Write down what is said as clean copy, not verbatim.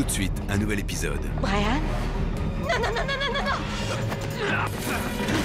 Tout de suite, un nouvel épisode. Brian ? Non, non, non, non, non, non, non !